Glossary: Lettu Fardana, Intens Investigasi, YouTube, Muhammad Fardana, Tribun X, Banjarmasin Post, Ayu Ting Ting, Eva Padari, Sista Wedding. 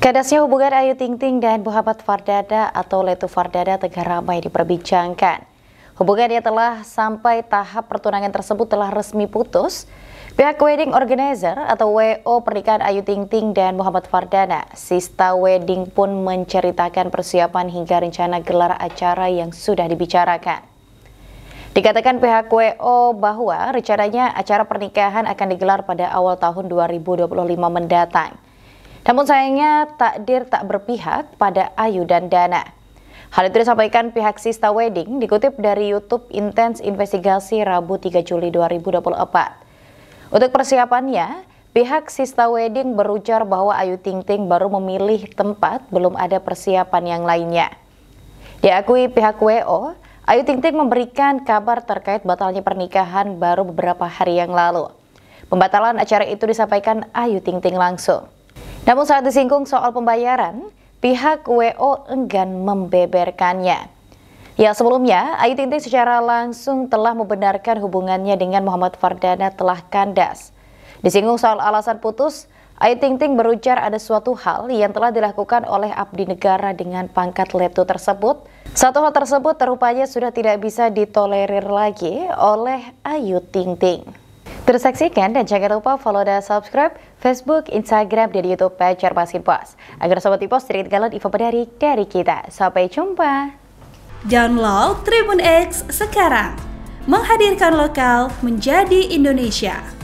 Kadasnya hubungan Ayu Ting Ting dan Muhammad Fardana atau Lettu Fardana tengah ramai diperbincangkan. Hubungannya telah sampai tahap pertunangan tersebut telah resmi putus. Pihak wedding organizer atau WO pernikahan Ayu Ting Ting dan Muhammad Fardana, Sista Wedding, pun menceritakan persiapan hingga rencana gelar acara yang sudah dibicarakan. Dikatakan pihak WO bahwa rencananya acara pernikahan akan digelar pada awal tahun 2025 mendatang. Namun sayangnya takdir tak berpihak pada Ayu dan Dana. Hal itu disampaikan pihak Sista Wedding dikutip dari YouTube Intens Investigasi Rabu 3 Juli 2024. Untuk persiapannya, pihak Sista Wedding berujar bahwa Ayu Ting Ting baru memilih tempat, belum ada persiapan yang lainnya. Diakui pihak WO, Ayu Ting Ting memberikan kabar terkait batalnya pernikahan baru beberapa hari yang lalu. Pembatalan acara itu disampaikan Ayu Ting Ting langsung. Namun saat disinggung soal pembayaran, pihak WO enggan membeberkannya. Ya, sebelumnya Ayu Ting Ting secara langsung telah membenarkan hubungannya dengan Muhammad Fardana telah kandas. Disinggung soal alasan putus, Ayu Ting Ting berujar ada suatu hal yang telah dilakukan oleh abdi negara dengan pangkat Lettu tersebut. Satu hal tersebut terupanya sudah tidak bisa ditolerir lagi oleh Ayu Ting Ting. Terus saksikan dan jangan lupa follow dan subscribe Facebook, Instagram, dan YouTube Banjarmasin Post. Agar sobat Post tidak ketinggalan Eva Padari dari kita. Sampai jumpa. Download Tribun X sekarang. Menghadirkan lokal menjadi Indonesia.